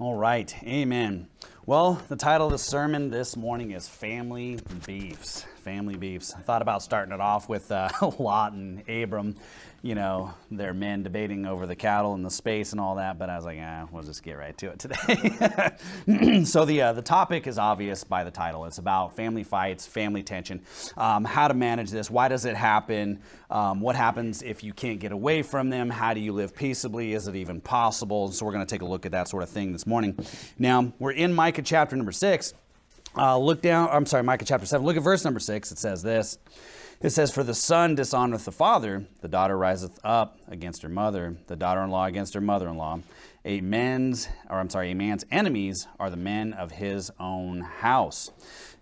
All right, amen. Well, the title of the sermon this morning is Family Beefs. Family Beefs. I thought about starting it off with Lot and Abram, you know, their men debating over the cattle and the space and all that, but I was like, we'll just get right to it today. So the topic is obvious by the title. It's about family fights, family tension, how to manage this, why does it happen, what happens if you can't get away from them, how do you live peaceably, is it even possible? So we're going to take a look at that sort of thing this morning. Now, we're in Micah chapter number 6. Look down, I'm sorry, Micah chapter 7. Look at verse number 6. It says this. It says, "For the son dishonoreth the father, the daughter riseth up against her mother, the daughter-in-law against her mother-in-law. A man's enemies are the men of his own house."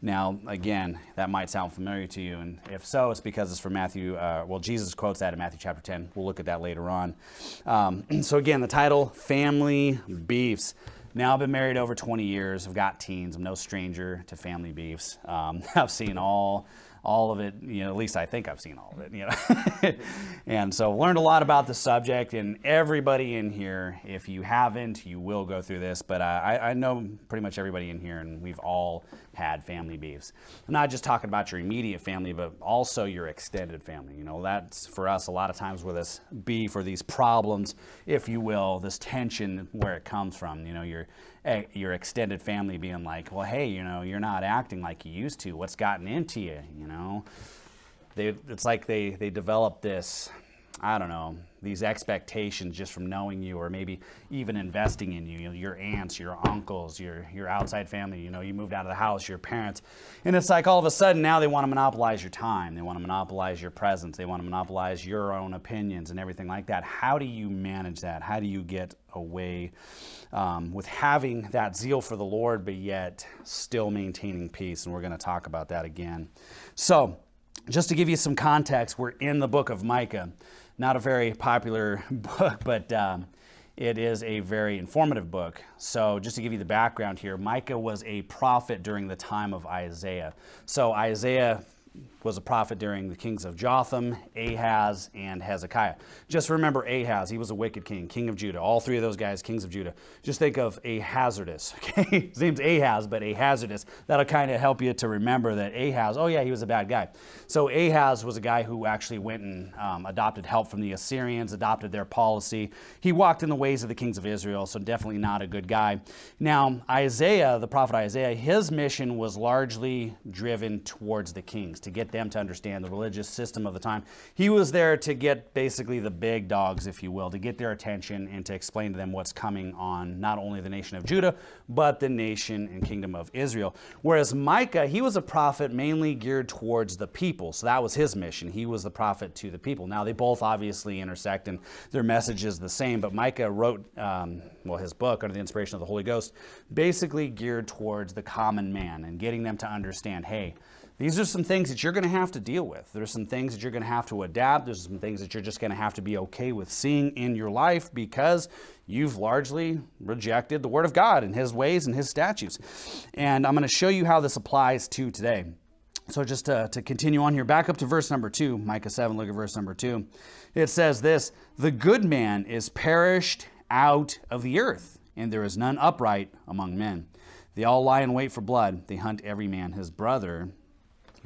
Now, again, that might sound familiar to you, and if so, it's because it's from Matthew. Jesus quotes that in Matthew chapter 10. We'll look at that later on. So again, the title, Family Beefs. Now, I've been married over 20 years. I've got teens. I'm no stranger to family beefs. I've seen all of it, you know, at least I think I've seen all of it, you know. And so learned a lot about the subject, and everybody in here, if you haven't, you will go through this, but I know pretty much everybody in here, and we've all had family beefs. I'm not just talking about your immediate family, but also your extended family. You know, that's for us a lot of times where this beef or these problems, if you will, this tension where it comes from, you know, your extended family being like, well, hey, you know, you're not acting like you used to. What's gotten into you? You know, it's like they develop this, I don't know, these expectations just from knowing you, or maybe even investing in you. You know, your aunts, your uncles, your outside family. You know, you moved out of the house, your parents, and it's like all of a sudden now they want to monopolize your time. They want to monopolize your presence. They want to monopolize your own opinions and everything like that. How do you manage that? How do you get away with having that zeal for the Lord, but yet still maintaining peace? And we're going to talk about that again. So, just to give you some context, we're in the book of Micah. Not a very popular book, but it is a very informative book. So just to give you the background here, Micah was a prophet during the time of Isaiah. So Isaiah was a prophet during the kings of Jotham, Ahaz, and Hezekiah. Just remember Ahaz, he was a wicked king of Judah. All three of those guys, kings of Judah. Just think of Ahazardus, okay? His name's Ahaz, but Ahazardus. That'll kind of help you to remember that Ahaz, oh yeah, he was a bad guy. So Ahaz was a guy who actually went and adopted help from the Assyrians, adopted their policy. He walked in the ways of the kings of Israel, so definitely not a good guy. Now, Isaiah, the prophet Isaiah, his mission was largely driven towards the kings, to get them to understand the religious system of the time. He was there to get basically the big dogs, if you will, to get their attention and to explain to them what's coming on not only the nation of Judah, but the nation and kingdom of Israel. Whereas Micah, he was a prophet mainly geared towards the people. So that was his mission. He was the prophet to the people. Now they both obviously intersect and their message is the same, but Micah wrote, his book under the inspiration of the Holy Ghost, basically geared towards the common man and getting them to understand, hey, these are some things that you're going to have to deal with. There's some things that you're going to have to adapt. There's some things that you're just going to have to be okay with seeing in your life because you've largely rejected the Word of God and His ways and His statutes. And I'm going to show you how this applies to today. So just to continue on here, back up to verse number 2, Micah 7, look at verse number 2. It says this, "The good man is perished out of the earth, and there is none upright among men. They all lie in wait for blood. They hunt every man his brother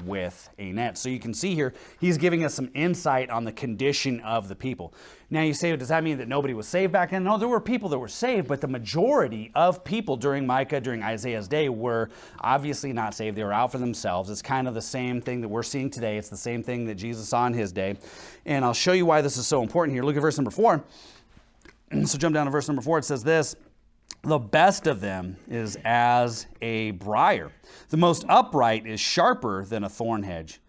with a net." So you can see here, he's giving us some insight on the condition of the people. Now you say, well, does that mean that nobody was saved back then? No, there were people that were saved, but the majority of people during Micah, during Isaiah's day, were obviously not saved. They were out for themselves. It's kind of the same thing that we're seeing today. It's the same thing that Jesus saw in his day. And I'll show you why this is so important here. Look at verse number 4. So jump down to verse number 4. It says this, "The best of them is as a briar. The most upright is sharper than a thorn hedge.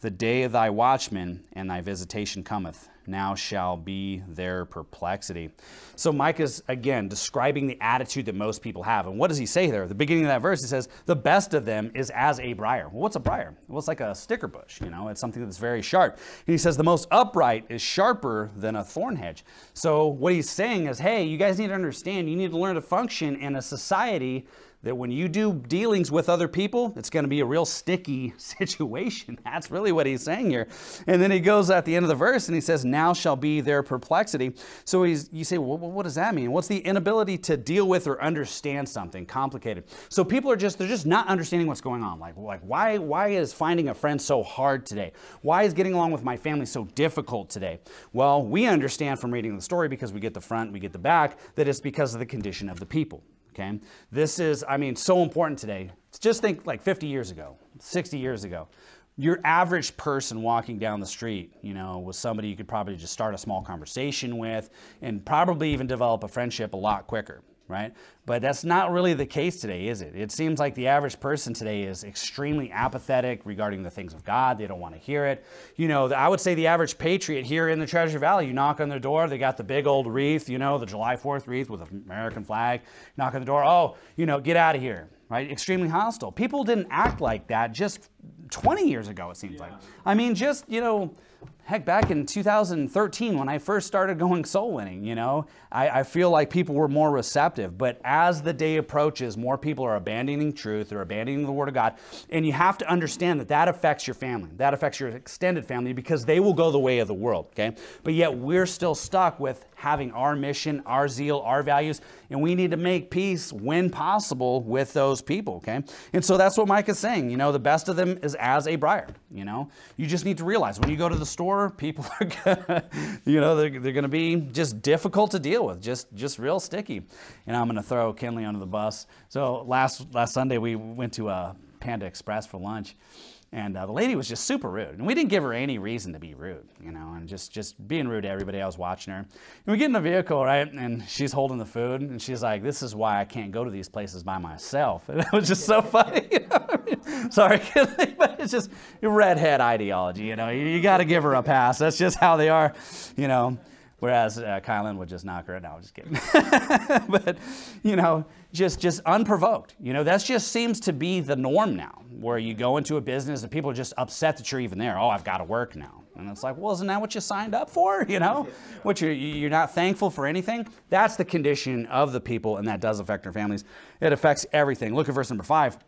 The day of thy watchman and thy visitation cometh. Now shall be their perplexity." So Micah's, again, describing the attitude that most people have. And what does he say there? At the beginning of that verse, he says, the best of them is as a briar. Well, what's a briar? Well, it's like a sticker bush, you know, it's something that's very sharp. And he says, the most upright is sharper than a thorn hedge. So what he's saying is, hey, you guys need to understand, you need to learn to function in a society that when you do dealings with other people, it's going to be a real sticky situation. That's really what he's saying here. And then he goes at the end of the verse and he says, now shall be their perplexity. So you say, well, what does that mean? What's the inability to deal with or understand something complicated? So people are just, they're just not understanding what's going on. Like why is finding a friend so hard today? Why is getting along with my family so difficult today? Well, we understand from reading the story, because we get the front, we get the back, that it's because of the condition of the people. Okay, this is, I mean, so important today. Just think like 50 years ago, 60 years ago, your average person walking down the street, you know, was somebody you could probably just start a small conversation with and probably even develop a friendship a lot quicker, right? But that's not really the case today, is it? It seems like the average person today is extremely apathetic regarding the things of God. They don't want to hear it. You know, I would say the average patriot here in the Treasure Valley, you knock on their door, they got the big old wreath, you know, the July 4th wreath with an American flag, knock on the door, oh, you know, get out of here. Right? Extremely hostile. People didn't act like that just 20 years ago, it seems like. I mean, just, you know, heck, back in 2013 when I first started going soul winning, you know, I feel like people were more receptive. But as the day approaches, more people are abandoning truth, they're abandoning the Word of God. And you have to understand that that affects your family. That affects your extended family, because they will go the way of the world, okay? But yet we're still stuck with having our mission, our zeal, our values, and we need to make peace when possible with those people, okay? And so that's what Micah's saying, you know, the best of them is as a briar, you know? You just need to realize when you go to the store, people are gonna, you know, they're gonna be just difficult to deal with, just real sticky. And I'm gonna throw Kenley under the bus. So last Sunday, we went to Panda Express for lunch. And the lady was just super rude. And we didn't give her any reason to be rude, you know, and just being rude to everybody. I was watching her. And we get in the vehicle, right? And she's holding the food. And she's like, this is why I can't go to these places by myself. And it was just so funny. You know what I mean? Sorry, but it's just redhead ideology, you know. You got to give her a pass. That's just how they are, you know. Whereas Kylan would just knock her. No, I'm just kidding. But, you know, just unprovoked. You know, that just seems to be the norm now, where you go into a business and people are just upset that you're even there. Oh, I've got to work now. And it's like, well, isn't that what you signed up for? You know, what you're not thankful for anything. That's the condition of the people, and that does affect our families. It affects everything. Look at verse number 5.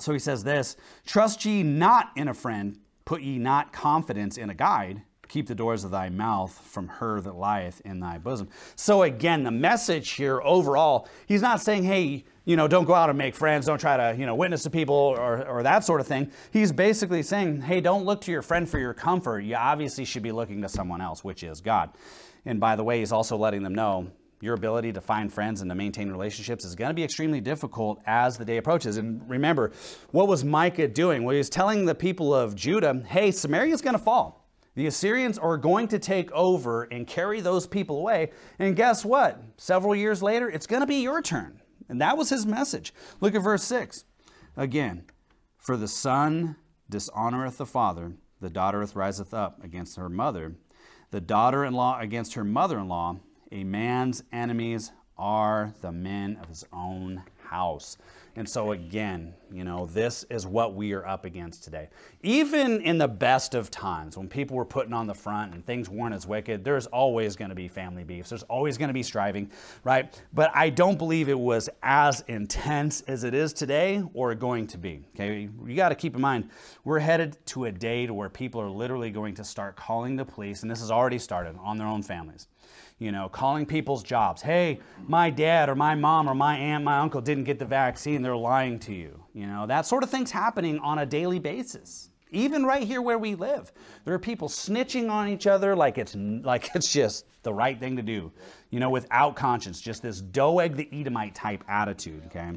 So he says this, trust ye not in a friend, put ye not confidence in a guide. Keep the doors of thy mouth from her that lieth in thy bosom. So again, the message here overall, he's not saying, hey, you know, don't go out and make friends. Don't try to, you know, witness to people or that sort of thing. He's basically saying, hey, don't look to your friend for your comfort. You obviously should be looking to someone else, which is God. And by the way, he's also letting them know your ability to find friends and to maintain relationships is going to be extremely difficult as the day approaches. And remember, what was Micah doing? Well, he was telling the people of Judah, hey, Samaria is going to fall. The Assyrians are going to take over and carry those people away. And guess what? Several years later, it's going to be your turn. And that was his message. Look at verse 6. Again, for the son dishonoreth the father, the daughter riseth up against her mother, the daughter-in-law against her mother-in-law. A man's enemies are the men of his own house. And so again, you know, this is what we are up against today. Even in the best of times, when people were putting on the front and things weren't as wicked, there's always going to be family beefs. There's always going to be striving, right? But I don't believe it was as intense as it is today or going to be, okay? You got to keep in mind, we're headed to a day to where people are literally going to start calling the police, and this has already started, on their own families. You know, calling people's jobs. Hey, my dad or my mom or my aunt, my uncle didn't get the vaccine. They're lying to you. You know, that sort of thing's happening on a daily basis. Even right here where we live, there are people snitching on each other like it's just the right thing to do. You know, without conscience, just this Doeg the Edomite type attitude. Okay.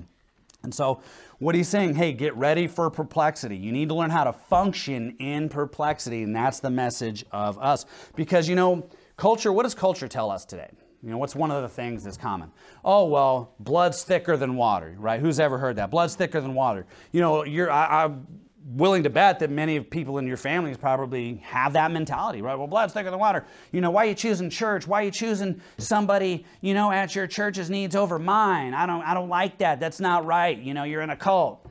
And so what he's saying, hey, get ready for perplexity. You need to learn how to function in perplexity. And that's the message of us, because, you know, culture, what does culture tell us today? You know, what's one of the things that's common? Oh, well, blood's thicker than water, right? Who's ever heard that? Blood's thicker than water. You know, I'm willing to bet that many people in your families probably have that mentality, right? Well, blood's thicker than water. You know, why are you choosing church? Why are you choosing somebody, you know, at your church's needs over mine? I don't like that. That's not right. You know, you're in a cult.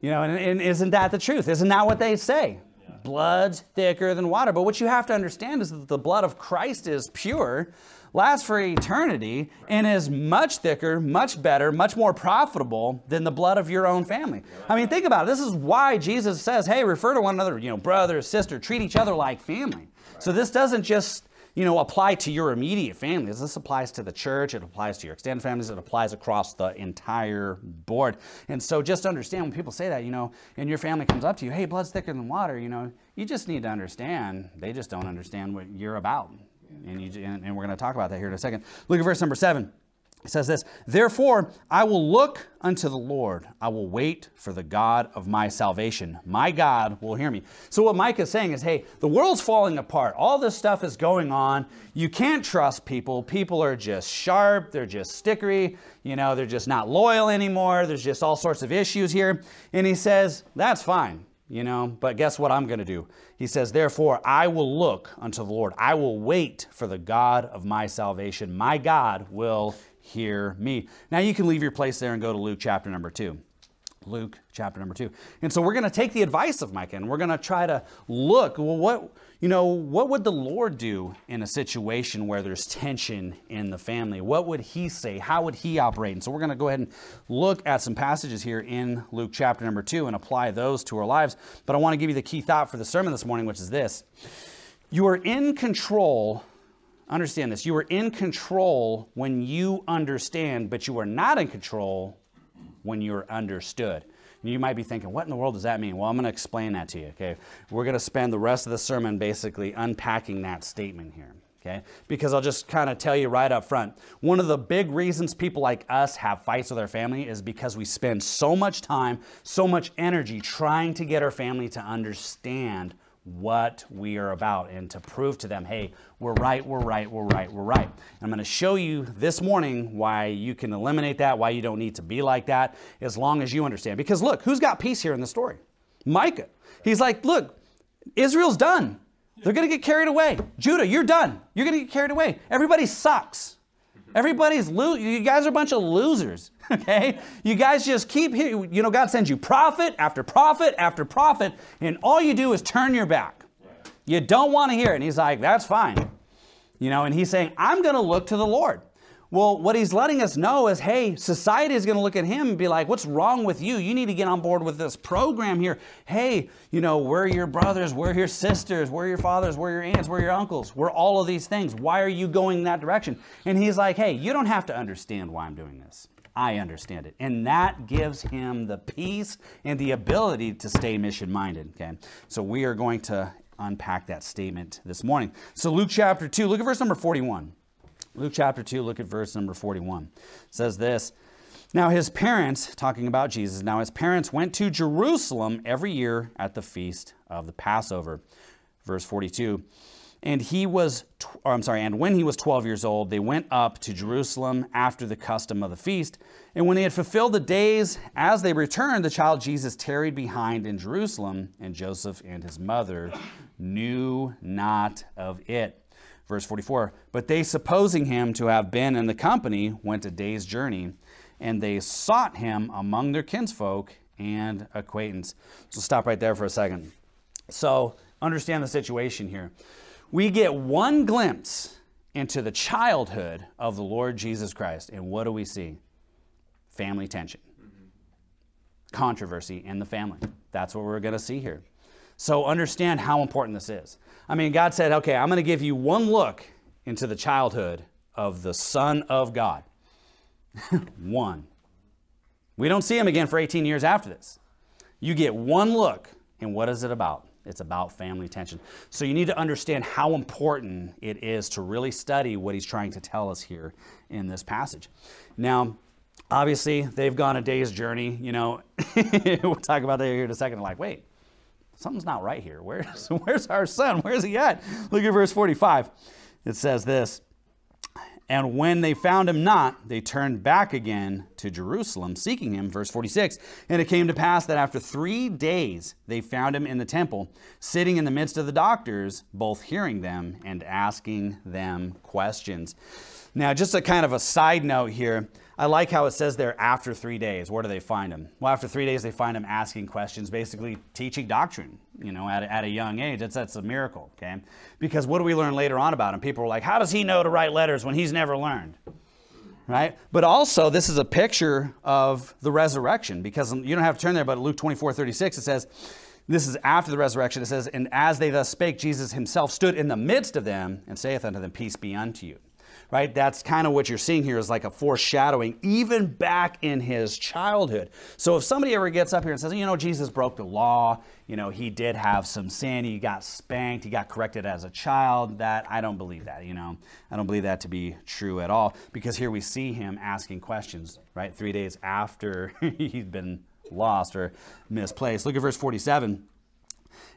You know, and isn't that the truth? Isn't that what they say? Blood's thicker than water. But what you have to understand is that the blood of Christ is pure. lasts for eternity and is much thicker, much better, much more profitable than the blood of your own family. I mean, think about it. This is why Jesus says, hey, refer to one another, you know, brother, sister, treat each other like family. So this doesn't just, you know, apply to your immediate families. This applies to the church. It applies to your extended families. It applies across the entire board. And so just understand when people say that, you know, and your family comes up to you, hey, blood's thicker than water, you know, you just need to understand. They just don't understand what you're about. And we're going to talk about that here in a second. Look at verse number 7. It says this, therefore, I will look unto the Lord. I will wait for the God of my salvation. My God will hear me. So what Micah is saying is, hey, the world's falling apart. All this stuff is going on. You can't trust people. People are just sharp. They're just stickery. You know, they're just not loyal anymore. There's just all sorts of issues here. And he says, that's fine. You know, but guess what I'm going to do? He says, therefore, I will look unto the Lord. I will wait for the God of my salvation. My God will hear me. Now you can leave your place there and go to Luke chapter number 2. Luke chapter number 2. And so we're going to take the advice of Micah and we're going to try to look, well, what would the Lord do in a situation where there's tension in the family? What would he say? How would he operate? And so we're going to go ahead and look at some passages here in Luke chapter number 2 and apply those to our lives. But I want to give you the key thought for the sermon this morning, which is this. You are in control. Understand this. You are in control when you understand, but you are not in control when you're understood. And you might be thinking, what in the world does that mean? Well, I'm going to explain that to you, okay? We're going to spend the rest of the sermon basically unpacking that statement here, okay? Because I'll just kind of tell you right up front, one of the big reasons people like us have fights with our family is because we spend so much time, so much energy trying to get our family to understand what we are about and to prove to them, hey, we're right, we're right, we're right, we're right. And I'm going to show you this morning why you can eliminate that, why you don't need to be like that as long as you understand. Because look, who's got peace here in the story? Micah. He's like, look, Israel's done. They're going to get carried away. Judah, you're done. You're going to get carried away. Everybody sucks. Everybody's you guys are a bunch of losers, okay? You guys just keep here. You know, God sends you prophet after prophet after prophet, and all you do is turn your back. You don't want to hear it. And he's like, that's fine. You know, and he's saying, I'm going to look to the Lord. Well, what he's letting us know is, hey, society is going to look at him and be like, what's wrong with you? You need to get on board with this program here. Hey, you know, we're your brothers, we're your sisters, we're your fathers, we're your aunts, we're your uncles. We're all of these things. Why are you going that direction? And he's like, hey, you don't have to understand why I'm doing this. I understand it. And that gives him the peace and the ability to stay mission-minded. Okay, so we are going to unpack that statement this morning. So Luke chapter 2, look at verse number 41. Luke chapter 2, look at verse number 41. It says this, now his parents, talking about Jesus, now his parents went to Jerusalem every year at the feast of the Passover. Verse 42, and when he was 12 years old, they went up to Jerusalem after the custom of the feast. And when they had fulfilled the days, as they returned, the child Jesus tarried behind in Jerusalem, and Joseph and his mother knew not of it. Verse 44, but they, supposing him to have been in the company, went a day's journey, and they sought him among their kinsfolk and acquaintance. So stop right there for a second. So understand the situation here. We get one glimpse into the childhood of the Lord Jesus Christ, and what do we see? Family tension, controversy in the family. That's what we're going to see here. So understand how important this is. I mean, God said, okay, I'm going to give you one look into the childhood of the Son of God. One. We don't see him again for 18 years after this. You get one look, and what is it about? It's about family tension. So you need to understand how important it is to really study what he's trying to tell us here in this passage. Now, obviously, they've gone a day's journey, you know. We'll talk about that here in a second. Like, wait. Something's not right here. Where's our son? Where's he at? Look at verse 45. It says this, and when they found him not, they turned back again to Jerusalem, seeking him. Verse 46, and it came to pass that after 3 days, they found him in the temple, sitting in the midst of the doctors, both hearing them and asking them questions. Now, just a kind of a side note here. I like how it says there, after 3 days, where do they find him? Well, after 3 days, they find him asking questions, basically teaching doctrine, you know, at a young age. That's a miracle, okay? Because what do we learn later on about him? People were like, how does he know to write letters when he's never learned? Right? But also, this is a picture of the resurrection, because you don't have to turn there, but Luke 24:36, it says, this is after the resurrection, it says, and as they thus spake, Jesus himself stood in the midst of them and saith unto them, peace be unto you. Right? That's kind of what you're seeing here is like a foreshadowing, even back in his childhood. So if somebody ever gets up here and says, you know, Jesus broke the law, you know, he did have some sin, he got spanked, he got corrected as a child, that I don't believe that, you know. I don't believe that to be true at all, because here we see him asking questions, right? 3 days after he's been lost or misplaced. Look at verse 47.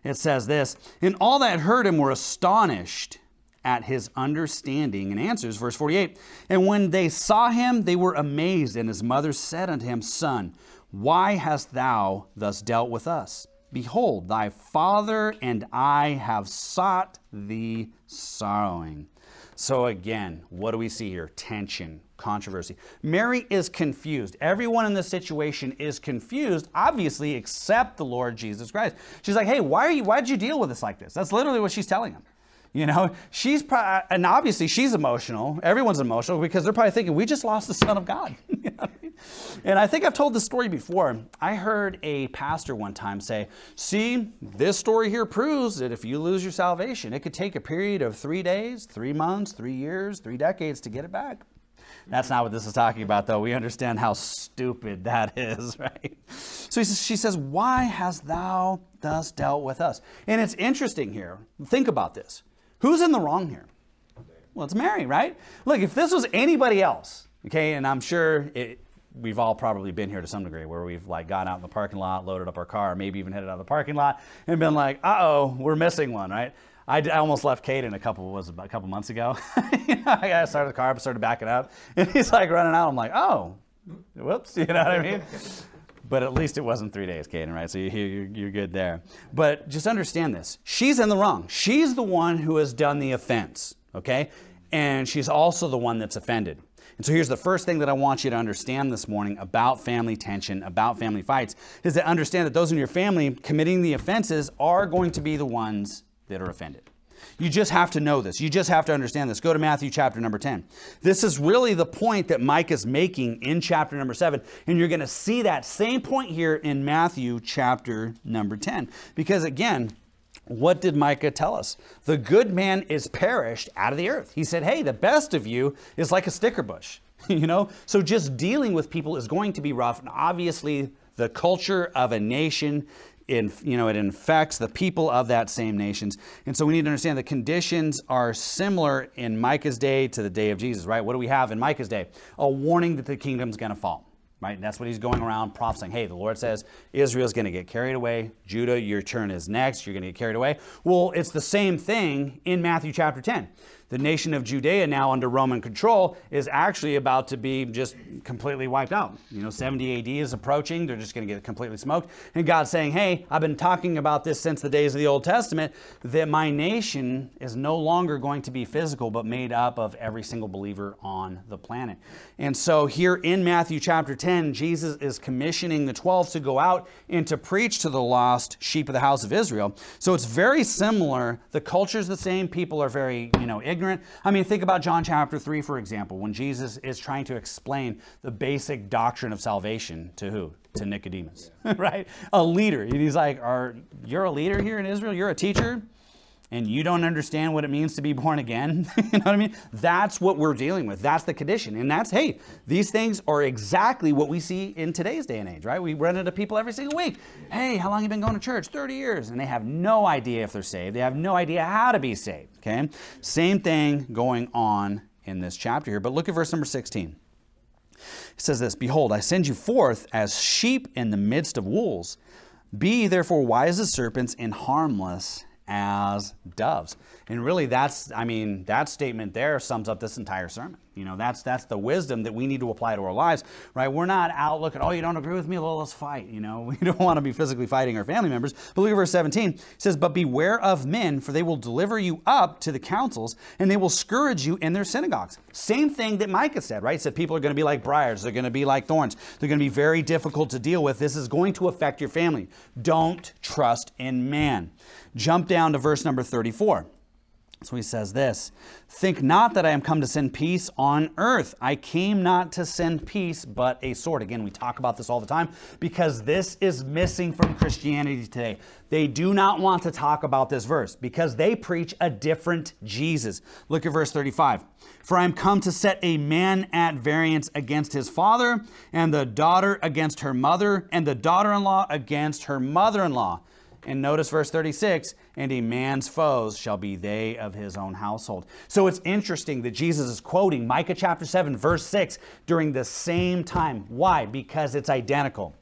It says this, and all that heard him were astonished at his understanding and answers. Verse 48, and when they saw him, they were amazed, and his mother said unto him, Son, why hast thou thus dealt with us? Behold, thy father and I have sought thee sorrowing. So again, what do we see here? Tension, controversy. Mary is confused. Everyone in this situation is confused, obviously, except the Lord Jesus Christ. She's like, hey, why'd you deal with us like this? That's literally what she's telling him. You know, she's probably, and obviously she's emotional. Everyone's emotional because they're probably thinking, we just lost the Son of God. You know what I mean? And I think I've told this story before. I heard a pastor one time say, see, this story here proves that if you lose your salvation, it could take a period of 3 days, 3 months, 3 years, 3 decades to get it back. That's not what this is talking about, though. We understand how stupid that is, right? So she says, why hast thou thus dealt with us? And it's interesting here. Think about this. Who's in the wrong here? Well, it's Mary, right? Look, if this was anybody else, okay, and I'm sure we've all probably been here to some degree where we've like gone out in the parking lot, loaded up our car, maybe even headed out of the parking lot and been like, uh-oh, we're missing one, right? I almost left Kaden a couple months ago. You know, I started the car up, started backing up, and he's like running out. I'm like, oh, whoops, you know what I mean? But at least it wasn't 3 days, Kaden, right? So you're good there. But just understand this. She's in the wrong. She's the one who has done the offense, okay? And she's also the one that's offended. And so here's the first thing that I want you to understand this morning about family tension, about family fights, is to understand that those in your family committing the offenses are going to be the ones that are offended. You just have to know this. You just have to understand this. Go to Matthew chapter number 10. This is really the point that Micah is making in chapter number 7. And you're going to see that same point here in Matthew chapter number 10. Because again, what did Micah tell us? The good man is perished out of the earth. He said, hey, the best of you is like a sticker bush. You know, so just dealing with people is going to be rough. And obviously the culture of a nation, you know, it infects the people of that same nations. And so we need to understand the conditions are similar in Micah's day to the day of Jesus, right? What do we have in Micah's day? A warning that the kingdom's going to fall, right? And that's what he's going around prophesying. Hey, the Lord says, Israel's going to get carried away. Judah, your turn is next. You're going to get carried away. Well, it's the same thing in Matthew chapter 10. The nation of Judea, now under Roman control, is actually about to be just completely wiped out. You know, 70 AD is approaching. They're just going to get completely smoked. And God's saying, hey, I've been talking about this since the days of the Old Testament, that my nation is no longer going to be physical, but made up of every single believer on the planet. And so here in Matthew chapter 10, Jesus is commissioning the 12 to go out and to preach to the lost sheep of the house of Israel. So it's very similar. The culture's the same. People are very, you know, ignorant. I mean, think about John chapter 3, for example, when Jesus is trying to explain the basic doctrine of salvation to who? To Nicodemus, yeah. Right? A leader. And he's like, you're a leader here in Israel? You're a teacher? And you don't understand what it means to be born again? You know what I mean? That's what we're dealing with. That's the condition. And that's, hey, these things are exactly what we see in today's day and age, right? We run into people every single week. Hey, how long have you been going to church? 30 years. And they have no idea if they're saved. They have no idea how to be saved. Okay, same thing going on in this chapter here. But look at verse number 16. It says this, behold, I send you forth as sheep in the midst of wolves. Be ye therefore wise as serpents and harmless as doves. And really that's, I mean, that statement there sums up this entire sermon. You know, that's the wisdom that we need to apply to our lives, right? We're not out looking, oh, you don't agree with me? Well, let's fight. You know, we don't want to be physically fighting our family members. But look at verse 17. It says, but beware of men, for they will deliver you up to the councils, and they will scourge you in their synagogues. Same thing that Micah said, right? He said people are going to be like briars. They're going to be like thorns. They're going to be very difficult to deal with. This is going to affect your family. Don't trust in man. Jump down to verse number 34. So he says this, think not that I am come to send peace on earth. I came not to send peace, but a sword. Again, we talk about this all the time because this is missing from Christianity today. They do not want to talk about this verse because they preach a different Jesus. Look at verse 35. For I am come to set a man at variance against his father, and the daughter against her mother, and the daughter-in-law against her mother-in-law. And notice verse 36, and a man's foes shall be they of his own household. So it's interesting that Jesus is quoting Micah chapter 7, verse 6 during the same time. Why? Because it's identical.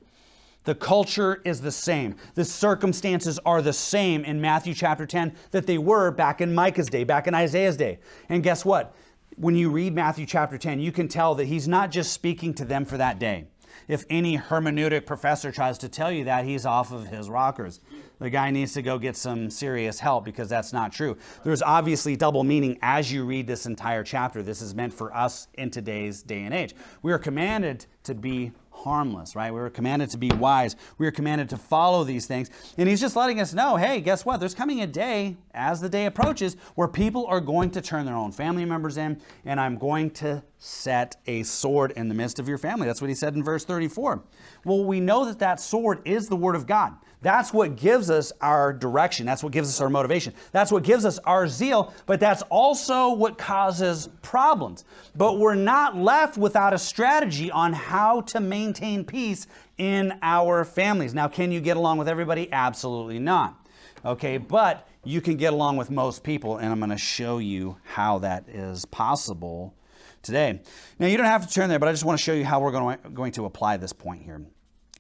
The culture is the same. The circumstances are the same in Matthew chapter 10 that they were back in Micah's day, back in Isaiah's day. And guess what? When you read Matthew chapter 10, you can tell that he's not just speaking to them for that day. If any hermeneutic professor tries to tell you that, he's off of his rockers. The guy needs to go get some serious help because that's not true. There's obviously double meaning as you read this entire chapter. This is meant for us in today's day and age. We are commanded to be harmless, right? We were commanded to be wise. We were commanded to follow these things. And he's just letting us know, hey, guess what? There's coming a day, as the day approaches, where people are going to turn their own family members in, and I'm going to set a sword in the midst of your family. That's what he said in verse 34. Well, we know that that sword is the word of God. That's what gives us our direction. That's what gives us our motivation. That's what gives us our zeal, but that's also what causes problems. But we're not left without a strategy on how to maintain peace in our families. Now, can you get along with everybody? Absolutely not. Okay, but you can get along with most people, and I'm going to show you how that is possible today. Now, you don't have to turn there, but I just want to show you how we're going to apply this point here.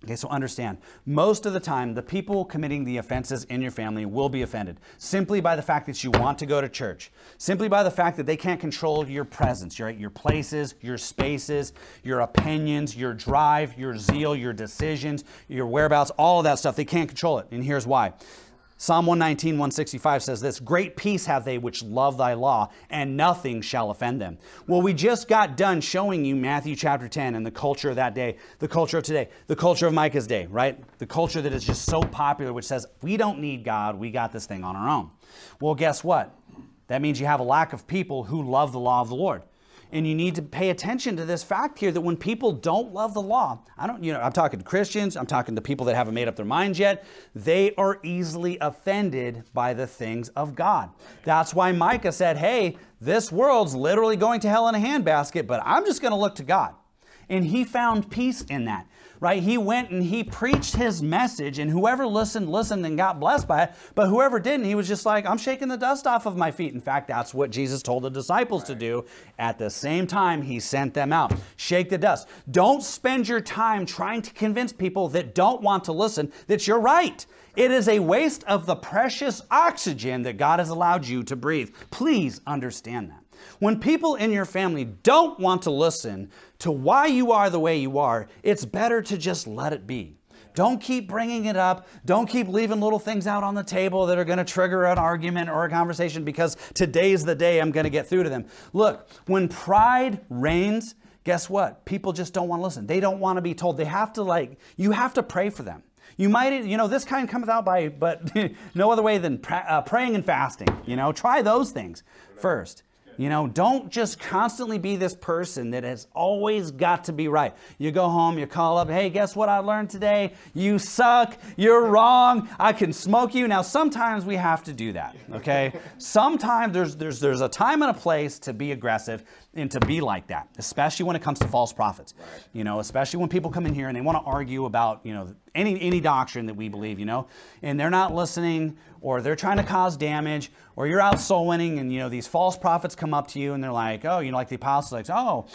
Okay, so understand, most of the time, the people committing the offenses in your family will be offended simply by the fact that you want to go to church, simply by the fact that they can't control your presence, your places, your spaces, your opinions, your drive, your zeal, your decisions, your whereabouts, all of that stuff. They can't control it. And here's why. Psalm 119, 165 says this, great peace have they which love thy law, and nothing shall offend them. Well, we just got done showing you Matthew chapter 10 and the culture of that day, the culture of today, the culture of Micah's day, right? The culture that is just so popular, which says, we don't need God, we got this thing on our own. Well, guess what? That means you have a lack of people who love the law of the Lord. And you need to pay attention to this fact here that when people don't love the law, I'm talking to Christians, I'm talking to people that haven't made up their minds yet, they are easily offended by the things of God. That's why Micah said, hey, this world's literally going to hell in a handbasket, but I'm just going to look to God. And he found peace in that, right? He went and he preached his message, and whoever listened, listened and got blessed by it. But whoever didn't, he was just like, I'm shaking the dust off of my feet. In fact, that's what Jesus told the disciples to do. At the same time, he sent them out. Shake the dust. Don't spend your time trying to convince people that don't want to listen that you're right. It is a waste of the precious oxygen that God has allowed you to breathe. Please understand that. When people in your family don't want to listen to why you are the way you are, it's better to just let it be. Don't keep bringing it up. Don't keep leaving little things out on the table that are going to trigger an argument or a conversation because today's the day I'm going to get through to them. Look, when pride reigns, guess what? People just don't want to listen. They don't want to be told. They have to you have to pray for them. You might, this kind cometh out by, but no other way than praying and fasting, try those things first. Don't just constantly be this person that has always got to be right. You go home, you call up, hey, guess what I learned today? You suck, you're wrong, I can smoke you. Now, sometimes we have to do that, okay? Sometimes there's a time and a place to be aggressive and to be like that, especially when it comes to false prophets. Especially when people come in here and they want to argue about, any doctrine that we believe, you know, and they're not listening, or they're trying to cause damage, or you're out soul winning, and, you know, these false prophets come up to you and they're like, oh, you know, like the apostles, like, oh,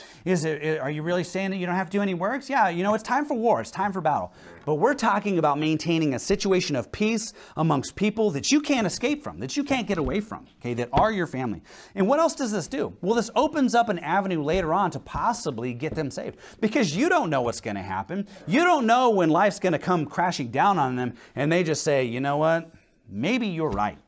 are you really saying that you don't have to do any works? Yeah, you know, it's time for war. It's time for battle. But we're talking about maintaining a situation of peace amongst people that you can't escape from, that you can't get away from, okay, that are your family. And what else does this do? Well, this opens up an avenue later on to possibly get them saved, because you don't know what's going to happen. You don't know when life's going to come crashing down on them, and they just say, you know what? Maybe you're right,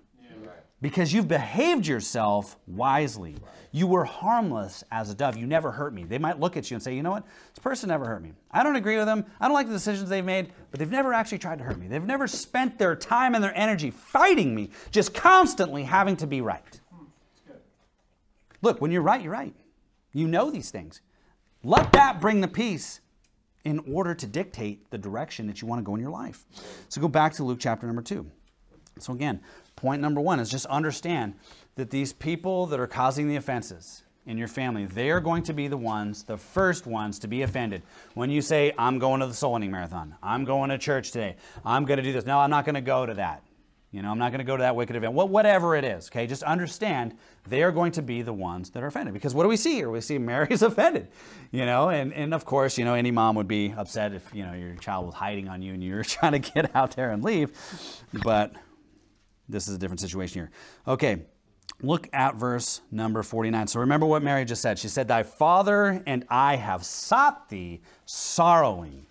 because you've behaved yourself wisely. You were harmless as a dove. You never hurt me. They might look at you and say, you know what? This person never hurt me. I don't agree with them. I don't like the decisions they've made, but they've never actually tried to hurt me. They've never spent their time and their energy fighting me, just constantly having to be right. Look, when you're right, you're right. You know these things. Let that bring the peace in order to dictate the direction that you want to go in your life. So go back to Luke chapter number 2. So again, point number 1 is just understand that these people that are causing the offenses in your family, they are going to be the ones, the first ones to be offended. When you say, I'm going to the soul winning marathon, I'm going to church today, I'm going to do this. No, I'm not going to go to that. You know, I'm not going to go to that wicked event. Whatever it is, okay? Just understand they are going to be the ones that are offended. Because what do we see here? We see Mary's offended, you know? And of course, you know, any mom would be upset if, you know, your child was hiding on you and you were trying to get out there and leave. But this is a different situation here. Okay, look at verse number 49. So remember what Mary just said. She said, thy father and I have sought thee sorrowing.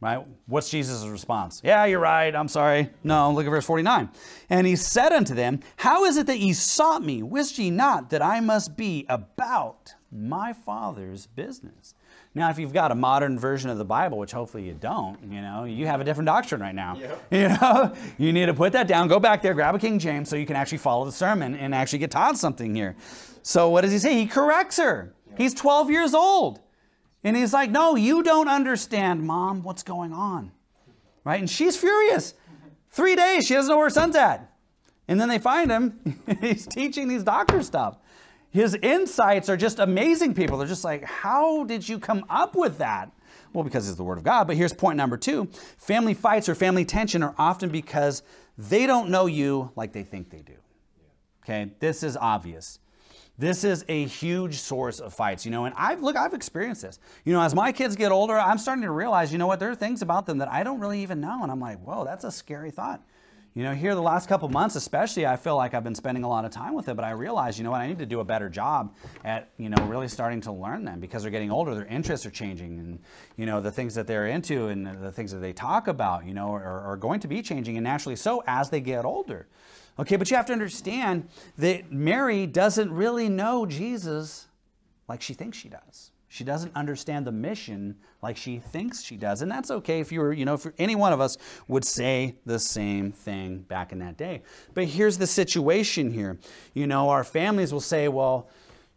Right? What's Jesus' response? Yeah, you're right. I'm sorry. No, look at verse 49. And he said unto them, how is it that ye sought me? Wist ye not that I must be about my Father's business? Now, if you've got a modern version of the Bible, which hopefully you don't, you know, you have a different doctrine right now. Yep. You know, you need to put that down, go back there, grab a King James so you can actually follow the sermon and actually get taught something here. So what does he say? He corrects her. Yep. He's 12 years old. And he's like, no, you don't understand, Mom, what's going on. Right? And she's furious. 3 days, she doesn't know where her son's at. And then they find him. He's teaching these doctor stuff. His insights are just amazing, people. They're just like, how did you come up with that? Well, because it's the Word of God. But here's point number 2. Family fights or family tension are often because they don't know you like they think they do. Okay, this is obvious. This is a huge source of fights, you know, and I've experienced this. You know, as my kids get older, I'm starting to realize, you know what, there are things about them that I don't really even know. And I'm like, whoa, that's a scary thought. You know, here the last couple months, especially, I feel like I've been spending a lot of time with it, but I realized, you know what, I need to do a better job at, you know, really starting to learn them, because they're getting older, their interests are changing, and, you know, the things that they're into and the things that they talk about, you know, are going to be changing, and naturally so as they get older. Okay, but you have to understand that Mary doesn't really know Jesus like she thinks she does. She doesn't understand the mission like she thinks she does. And that's okay if you were, you know, if any one of us would say the same thing back in that day. But here's the situation here. You know, our families will say, well,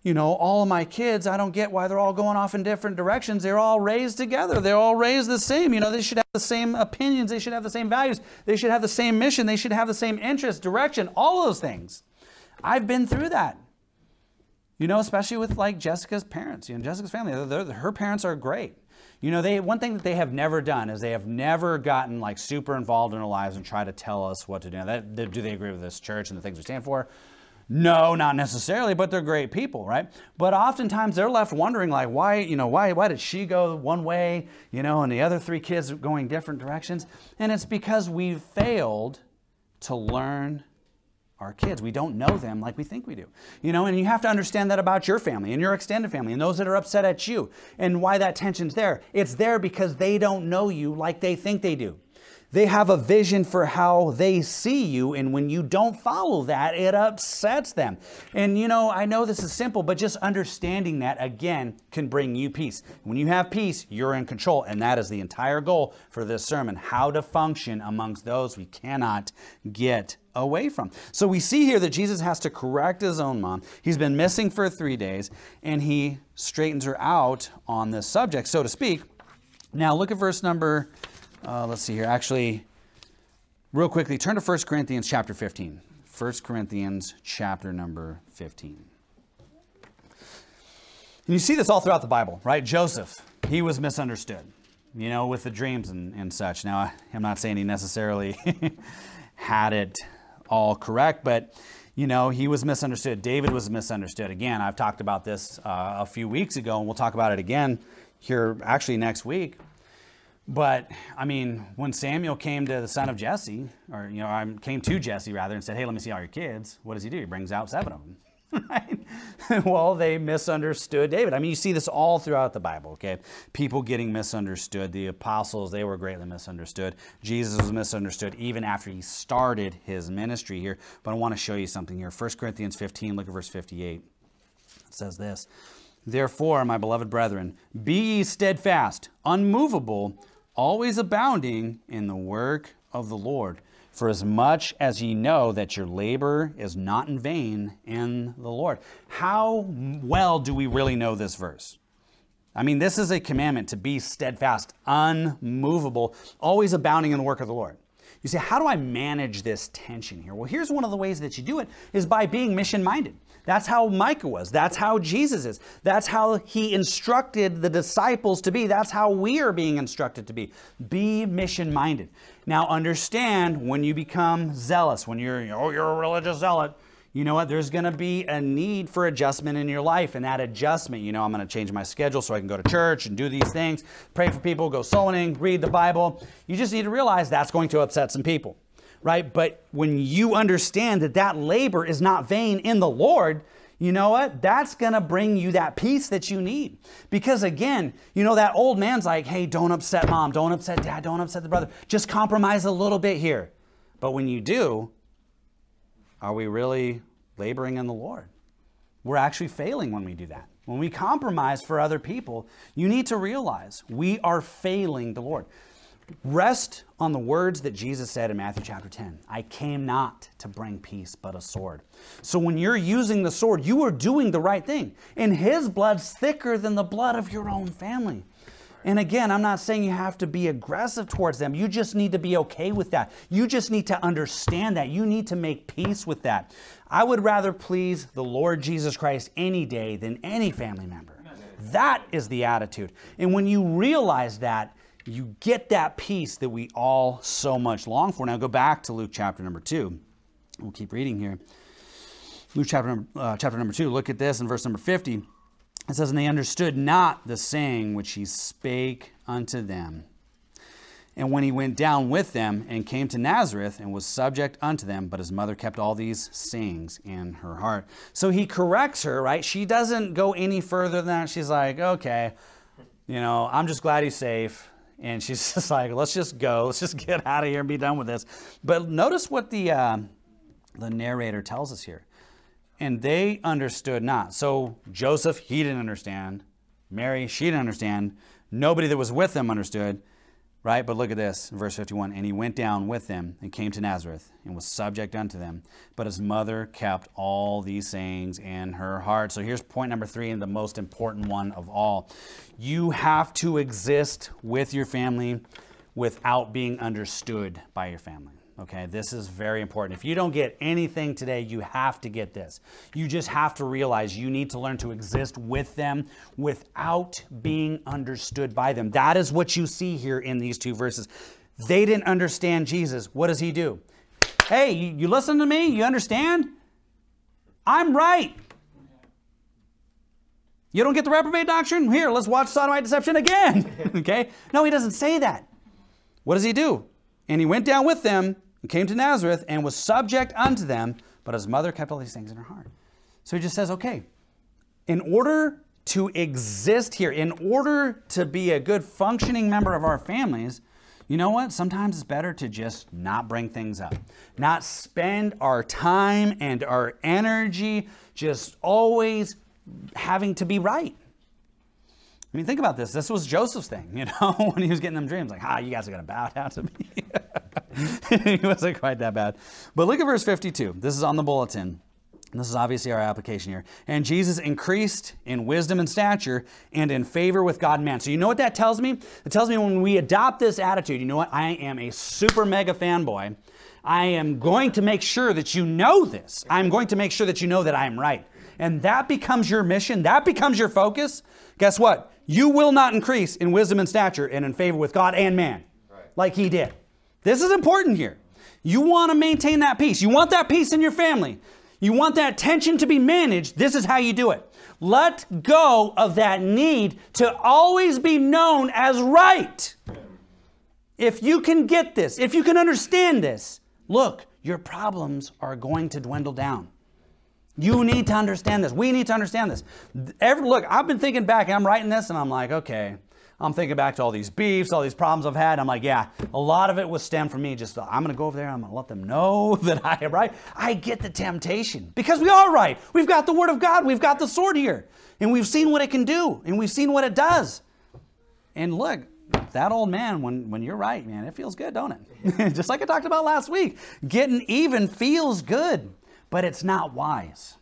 you know, all of my kids, I don't get why they're all going off in different directions. They're all raised together. They're all raised the same. You know, they should have the same opinions. They should have the same values. They should have the same mission. They should have the same interest, direction, all those things. I've been through that. You know, especially with like Jessica's parents, you know, Jessica's family, her parents are great. You know, one thing that they have never done is they have never gotten like super involved in our lives and try to tell us what to do. Do they agree with this church and the things we stand for? No, not necessarily, but they're great people, right? But oftentimes they're left wondering like, why, you know, why did she go one way, you know, and the other 3 kids going different directions? And it's because we've failed to learn our kids. We don't know them like we think we do. You know, and you have to understand that about your family and your extended family and those that are upset at you and why that tension's there. It's there because they don't know you like they think they do. They have a vision for how they see you, and when you don't follow that, it upsets them. And you know, I know this is simple, but just understanding that again can bring you peace. When you have peace, you're in control, and that is the entire goal for this sermon, how to function amongst those we cannot get away from. So we see here that Jesus has to correct his own mom. He's been missing for 3 days, and he straightens her out on this subject, so to speak. Now look at verse number... let's see here. Actually, real quickly, turn to 1 Corinthians chapter 15. 1 Corinthians chapter number 15. And you see this all throughout the Bible, right? Joseph, he was misunderstood. you know, with the dreams and such. Now, I'm not saying he necessarily had it all correct, but, you know, he was misunderstood. David was misunderstood. Again, I've talked about this a few weeks ago, and we'll talk about it again here actually next week. But, I mean, when Samuel came to the son of Jesse, or, you know, came to Jesse, rather, and said, hey, let me see all your kids, what does he do? He brings out 7 of them, right? Well, they misunderstood David. I mean, you see this all throughout the Bible, okay? People getting misunderstood. The apostles, they were greatly misunderstood. Jesus was misunderstood even after he started his ministry here. But I want to show you something here. 1 Corinthians 15, look at verse 58. It says this, therefore, my beloved brethren, be ye steadfast, unmovable, always abounding in the work of the Lord, for as much as ye know that your labor is not in vain in the Lord. How well do we really know this verse? I mean, this is a commandment to be steadfast, unmovable, always abounding in the work of the Lord. You say, how do I manage this tension here? Well, here's one of the ways that you do it, is by being mission-minded. That's how Micah was. That's how Jesus is. That's how he instructed the disciples to be. That's how we are being instructed to be. Be mission-minded. Now, understand, when you become zealous, when you're a religious zealot, you know what? There's going to be a need for adjustment in your life. And that adjustment, you know, I'm going to change my schedule so I can go to church and do these things, pray for people, go soul winning, read the Bible. You just need to realize that's going to upset some people, right? But when you understand that that labor is not vain in the Lord, you know what? That's going to bring you that peace that you need. Because again, you know, that old man's like, hey, don't upset mom, don't upset dad, don't upset the brother. Just compromise a little bit here. But when you do, are we really laboring in the Lord? We're actually failing when we do that. When we compromise for other people, you need to realize we are failing the Lord. Rest on the words that Jesus said in Matthew chapter 10. I came not to bring peace, but a sword. So when you're using the sword, you are doing the right thing. And his blood's thicker than the blood of your own family. And again, I'm not saying you have to be aggressive towards them. You just need to be okay with that. You just need to understand that. You need to make peace with that. I would rather please the Lord Jesus Christ any day than any family member. That is the attitude. And when you realize that, you get that peace that we all so much long for. Now go back to Luke chapter number 2. We'll keep reading here. Luke chapter number 2. Look at this in verse number 50. It says, and they understood not the saying which he spake unto them. And when he went down with them and came to Nazareth and was subject unto them, but his mother kept all these sayings in her heart. So he corrects her, right? She doesn't go any further than that. She's like, okay, you know, I'm just glad he's safe. And she's just like, let's just go. Let's just get out of here and be done with this. But notice what the narrator tells us here. And they understood not. So Joseph, he didn't understand. Mary, she didn't understand. Nobody that was with them understood, right? But look at this, verse 51. And he went down with them and came to Nazareth and was subject unto them. But his mother kept all these sayings in her heart. So here's point number 3, and the most important one of all. You have to exist with your family without being understood by your family. Okay, this is very important. If you don't get anything today, you have to get this. You just have to realize you need to learn to exist with them without being understood by them. That is what you see here in these 2 verses. They didn't understand Jesus. What does he do? Hey, you listen to me? You understand? I'm right. You don't get the reprobate doctrine? Here, let's watch sodomite deception again. Okay? No, he doesn't say that. What does he do? And he went down with them and came to Nazareth and was subject unto them, but his mother kept all these things in her heart. So he just says, okay, in order to exist here, in order to be a good functioning member of our families, you know what? Sometimes it's better to just not bring things up, not spend our time and our energy just always having to be right. I mean, think about this. This was Joseph's thing, you know, when he was getting them dreams. Like, you guys are going to bow down to me. It wasn't quite that bad. But look at verse 52. This is on the bulletin. This is obviously our application here. And Jesus increased in wisdom and stature and in favor with God and man. So you know what that tells me? It tells me when we adopt this attitude, you know what? I am a super mega fanboy. I am going to make sure that you know this. I'm going to make sure that you know that I am right. And that becomes your mission. That becomes your focus. Guess what? You will not increase in wisdom and stature and in favor with God and man, right, like he did. This is important here. You want to maintain that peace. You want that peace in your family. You want that tension to be managed. This is how you do it. Let go of that need to always be known as right. If you can get this, if you can understand this, look, your problems are going to dwindle down. You need to understand this. We need to understand this. Look, I've been thinking back, and I'm writing this, and I'm like, okay, I'm thinking back to all these beefs, all these problems I've had. I'm like, yeah, a lot of it was stemmed from me. Just, I'm going to go over there. I'm going to let them know that I am right. I get the temptation because we are right. We've got the word of God. We've got the sword here, and we've seen what it can do, and we've seen what it does. And look, that old man, when you're right, man, it feels good, don't it? Just like I talked about last week, getting even feels good. But it's not wise.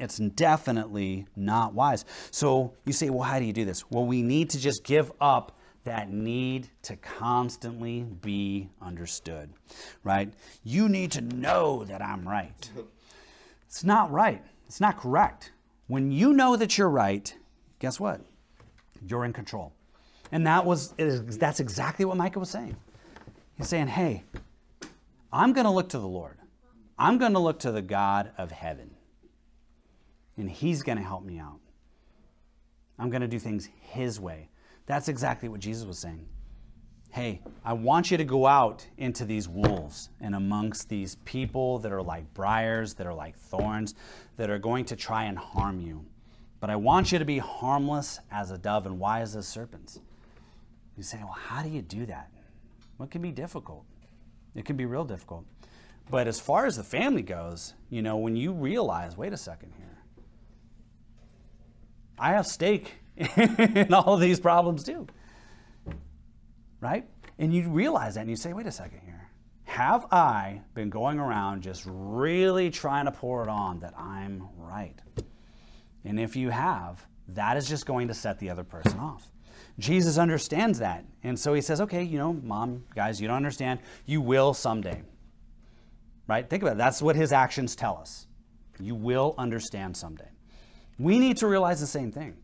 It's definitely not wise. So you say, well, how do you do this? Well, we need to just give up that need to constantly be understood, right? You need to know that I'm right. It's not right. It's not correct. When you know that you're right, guess what? You're in control. And that's exactly what Micah was saying. He's saying, hey, I'm going to look to the Lord. I'm going to look to the God of heaven, and he's going to help me out. I'm going to do things his way. That's exactly what Jesus was saying. Hey, I want you to go out into these wolves and amongst these people that are like briars, that are like thorns, that are going to try and harm you. But I want you to be harmless as a dove and wise as serpents. You say, well, how do you do that? Well, it can be difficult. It can be real difficult. But as far as the family goes, you know, when you realize, wait a second here, I have stake in all of these problems too, right? And you realize that and you say, wait a second here, have I been going around just really trying to pour it on that I'm right? And if you have, that is just going to set the other person off. Jesus understands that. And so he says, okay, you know, mom, guys, you don't understand. You will someday. Right? Think about it. That's what his actions tell us. You will understand someday. We need to realize the same thing.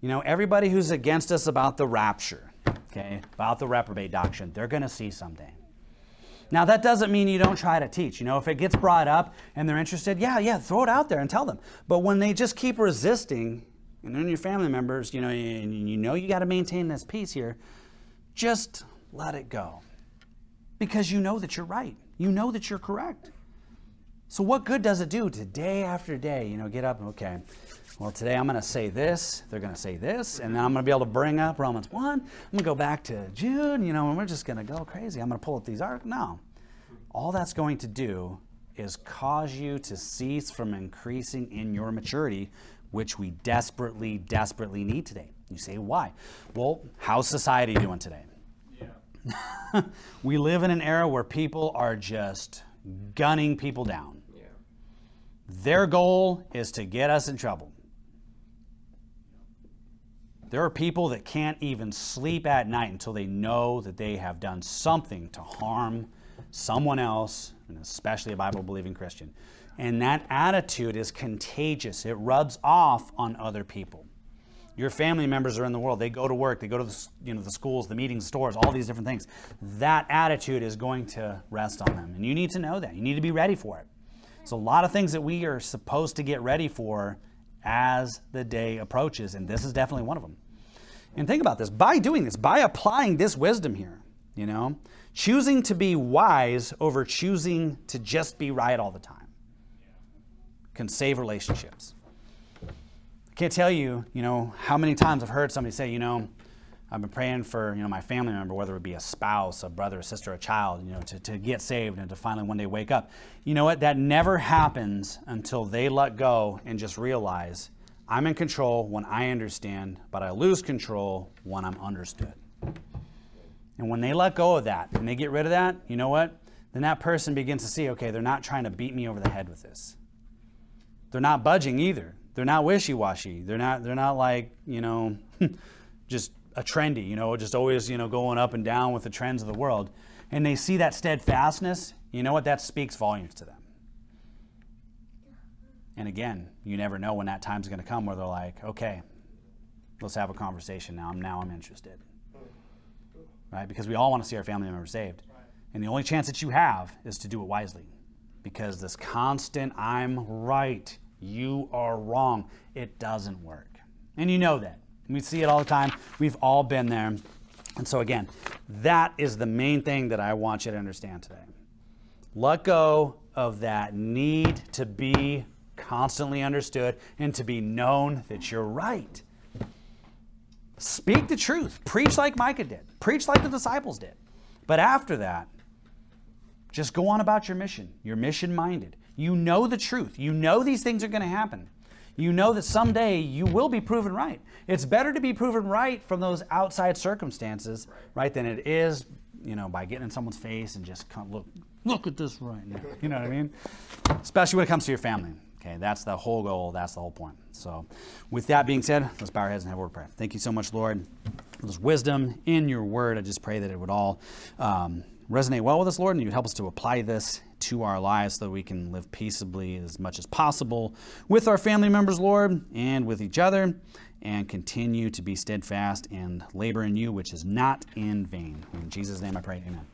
You know, everybody who's against us about the rapture, okay, about the reprobate doctrine, they're going to see someday. Now, that doesn't mean you don't try to teach. You know, if it gets brought up and they're interested, yeah, throw it out there and tell them. But when they just keep resisting, and then your family members, you know, and you know you got to maintain this peace here, just let it go. Because you know that you're right. You know that you're correct. So what good does it do to day after day, you know, get up and, okay, well, today I'm going to say this, they're going to say this, and then I'm going to be able to bring up Romans 1. I'm going to go back to Jude, you know, and we're just going to go crazy. I'm going to pull up these articles. No. All that's going to do is cause you to cease from increasing in your maturity, which we desperately, desperately need today. You say, why? Well, how's society doing today? We live in an era where people are just gunning people down. Yeah. Their goal is to get us in trouble. There are people that can't even sleep at night until they know that they have done something to harm someone else, and especially a Bible-believing Christian. And that attitude is contagious. It rubs off on other people. Your family members are in the world. They go to work. They go to the, you know, the schools, the meetings, stores, all these different things. That attitude is going to rest on them. And you need to know that. You need to be ready for it. It's a lot of things that we are supposed to get ready for as the day approaches. And this is definitely one of them. And think about this. By doing this, by applying this wisdom here, you know, choosing to be wise over choosing to just be right all the time can save relationships. Can't tell you, you know, how many times I've heard somebody say, you know, I've been praying for, you know, my family member, whether it be a spouse, a brother, a sister, a child, you know, to get saved and to finally one day wake up. You know what? That never happens until they let go and just realize I'm in control when I understand, but I lose control when I'm understood. And when they let go of that and they get rid of that, you know what? Then that person begins to see, okay, they're not trying to beat me over the head with this. They're not budging either. They're not wishy-washy. They're not like, you know, just a trendy, you know, just always, you know, going up and down with the trends of the world. And they see that steadfastness. You know what? That speaks volumes to them. And again, you never know when that time's going to come where they're like, okay, Let's have a conversation now. Now I'm interested. Right? Because we all want to see our family members saved. And the only chance that you have is to do it wisely. Because this constant, I'm right, you are wrong, it doesn't work. And you know that. We see it all the time. We've all been there. And so again, that is the main thing that I want you to understand today. Let go of that need to be constantly understood and to be known that you're right. Speak the truth. Preach like Micah did. Preach like the disciples did. But after that, just go on about your mission. You're mission-minded. You know the truth. You know these things are going to happen. You know that someday you will be proven right. It's better to be proven right from those outside circumstances, right, than it is, you know, by getting in someone's face and just come, look at this right now. You know what I mean? Especially when it comes to your family. Okay, that's the whole goal. That's the whole point. So with that being said, let's bow our heads and have a word of prayer. Thank you so much, Lord, for this wisdom in your word. I just pray that it would all resonate well with us, Lord, and you'd help us to apply this to our lives so that we can live peaceably as much as possible with our family members, Lord, and with each other, and continue to be steadfast and labor in you, which is not in vain. In Jesus' name I pray, amen.